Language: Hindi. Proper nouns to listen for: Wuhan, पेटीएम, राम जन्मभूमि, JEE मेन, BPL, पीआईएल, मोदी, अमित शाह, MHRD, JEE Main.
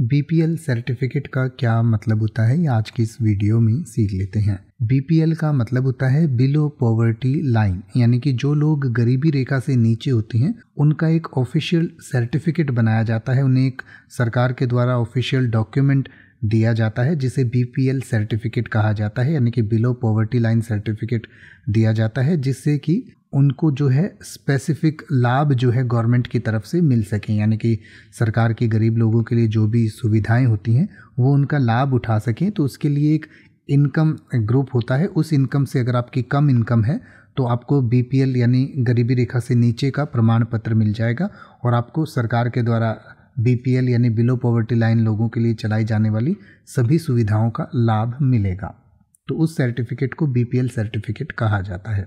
बीपीएल सर्टिफिकेट का क्या मतलब होता है आज की इस वीडियो में सीख लेते हैं। बीपीएल का मतलब होता है बिलो पॉवर्टी लाइन, यानी कि जो लोग गरीबी रेखा से नीचे होते हैं उनका एक ऑफिशियल सर्टिफिकेट बनाया जाता है, उन्हें एक सरकार के द्वारा ऑफिशियल डॉक्यूमेंट दिया जाता है जिसे बीपीएल सर्टिफिकेट कहा जाता है, यानी कि बिलो पॉवर्टी लाइन सर्टिफिकेट दिया जाता है जिससे कि उनको जो है स्पेसिफिक लाभ जो है गवर्नमेंट की तरफ से मिल सकें, यानी कि सरकार के गरीब लोगों के लिए जो भी सुविधाएं होती हैं वो उनका लाभ उठा सकें। तो उसके लिए एक इनकम ग्रुप होता है, उस इनकम से अगर आपकी कम इनकम है तो आपको बीपीएल यानी गरीबी रेखा से नीचे का प्रमाण पत्र मिल जाएगा और आपको सरकार के द्वारा बीपीएल यानी बिलो पॉवर्टी लाइन लोगों के लिए चलाई जाने वाली सभी सुविधाओं का लाभ मिलेगा। तो उस सर्टिफिकेट को बीपीएल सर्टिफिकेट कहा जाता है।